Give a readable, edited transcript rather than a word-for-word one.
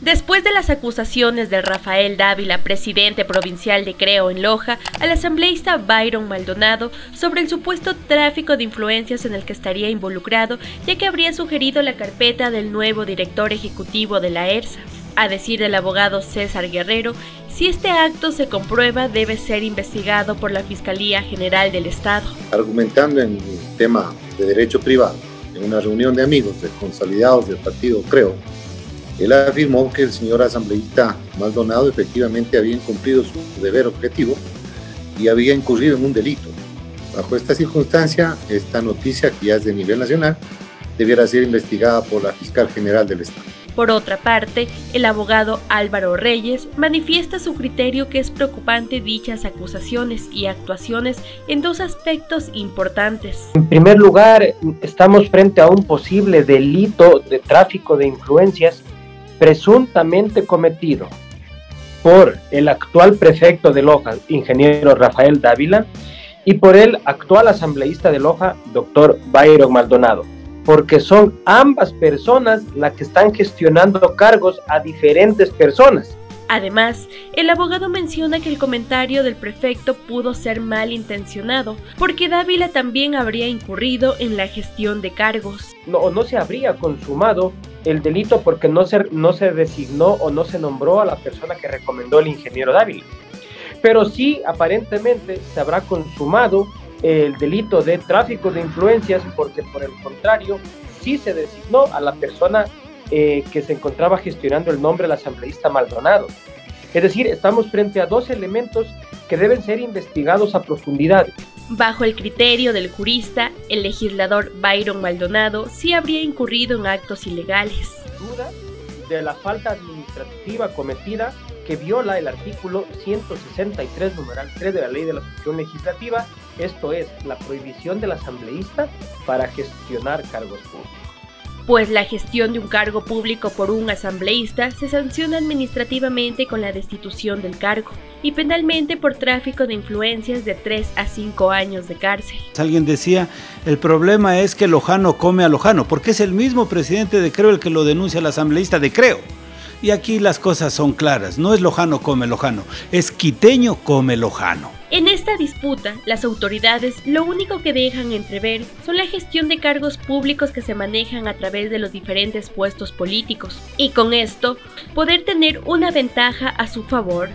Después de las acusaciones de Rafael Dávila, presidente provincial de Creo en Loja, al asambleísta Byron Maldonado sobre el supuesto tráfico de influencias en el que estaría involucrado, ya que habría sugerido la carpeta del nuevo director ejecutivo de la ERSA. A decir del abogado César Guerrero, si este acto se comprueba, debe ser investigado por la Fiscalía General del Estado. Argumentando en el tema de derecho privado, en una reunión de amigos desconsolidados del partido Creo, él afirmó que el señor asambleísta Maldonado efectivamente había incumplido su deber objetivo y había incurrido en un delito. Bajo esta circunstancia, esta noticia, que ya es de nivel nacional, debiera ser investigada por la Fiscal General del Estado. Por otra parte, el abogado Álvaro Reyes manifiesta su criterio que es preocupante dichas acusaciones y actuaciones en dos aspectos importantes. En primer lugar, estamos frente a un posible delito de tráfico de influencias presuntamente cometido por el actual prefecto de Loja, ingeniero Rafael Dávila, y por el actual asambleísta de Loja, doctor Byron Maldonado, porque son ambas personas las que están gestionando cargos a diferentes personas. Además, el abogado menciona que el comentario del prefecto pudo ser malintencionado, porque Dávila también habría incurrido en la gestión de cargos. No se habría consumado el delito porque no se designó o no se nombró a la persona que recomendó el ingeniero Dávila. Pero sí, aparentemente, se habrá consumado el delito de tráfico de influencias, porque por el contrario sí se designó a la persona que se encontraba gestionando el nombre del asambleísta Maldonado. Es decir, estamos frente a dos elementos que deben ser investigados a profundidad. Bajo el criterio del jurista, el legislador Byron Maldonado sí habría incurrido en actos ilegales. Duda de la falta administrativa cometida que viola el artículo 163, numeral 3 de la Ley de la Función Legislativa, esto es, la prohibición del asambleísta para gestionar cargos públicos. Pues la gestión de un cargo público por un asambleísta se sanciona administrativamente con la destitución del cargo y penalmente por tráfico de influencias de 3 a 5 años de cárcel. Alguien decía, el problema es que lojano come a lojano, porque es el mismo presidente de Creo el que lo denuncia al asambleísta de Creo. Y aquí las cosas son claras, no es lojano come lojano, es quiteño come lojano. En esta disputa, las autoridades lo único que dejan entrever son la gestión de cargos públicos que se manejan a través de los diferentes puestos políticos, y con esto, poder tener una ventaja a su favor.